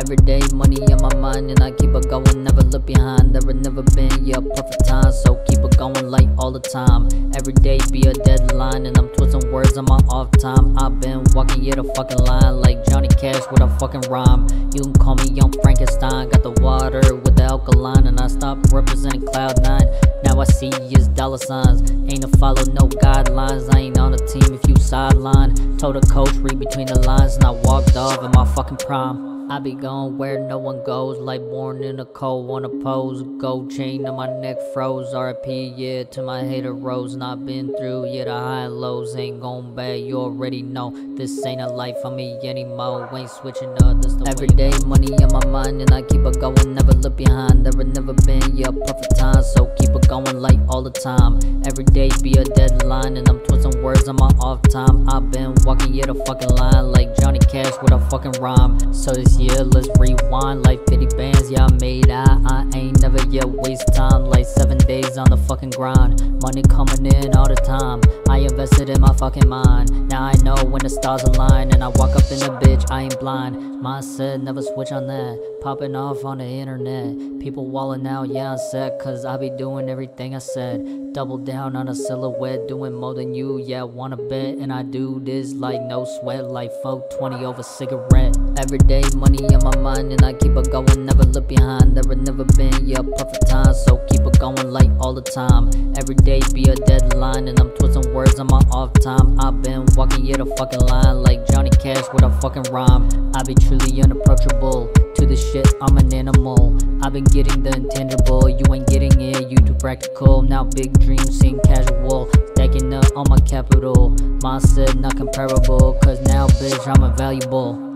everyday money on my mind, and I keep it going, never look behind. There had never been, yeah, perfect time, so keep it going like all the time. Every day be a deadline, and I'm twisting words on my off time. I've been walking, yeah, the fucking line, like Johnny Cash with a fucking rhyme. You can call me Young Frankenstein, got the water with the alkaline, and I stopped representing Cloud9. Now I see is dollar signs, ain't a follow, no guidelines. I ain't on a team if you sideline. Told a coach, read between the lines, and I walked off in my fucking prime. I be going where no one goes, like born in a cold, unopposed. Gold chain on my neck froze, RIP, yeah, to my hater rose. And I've been through, yeah, the high and lows, ain't going bad, you already know. This ain't a life for me anymore, ain't switching up, that's the way. Everyday money on my mind, and I keep it going, never look behind. There had never been, yeah, perfect time, so keep it going like all the time. Every day be a deadline, and I'm twisting words on my off time. I've been walking, yeah, the fucking line, like Johnny Cash with a fucking rhyme. So this yeah, let's rewind, like 50 bands, yeah, I made I ain't never yet waste time, like 7 days on the fucking grind. Money coming in all the time, I invested in my fucking mind. Now I know when the stars align, and I walk up in the bitch, I ain't blind. Mindset, never switch on that, popping off on the internet. People walling out, yeah, I'm set, cause I be doing everything I said. Double down on a silhouette, doing more than you, yeah, wanna bet. And I do this like no sweat, like 420 over cigarette. Everyday money on my mind, and I keep it going, never look behind. There had never been, yeah, perfect time, so keep it going like all the time. Every day be a deadline, and I'm twisting words on my off time. I've been walking, yeah, the fucking line, like Johnny Cash with a fucking rhyme. I be truly unapproachable, to the shit, I'm an animal. I've been getting the intangible, you ain't getting it, you too practical. Now big dreams seem casual, stacking up on my capital. Mindset not comparable, cause now bitch I'm invaluable.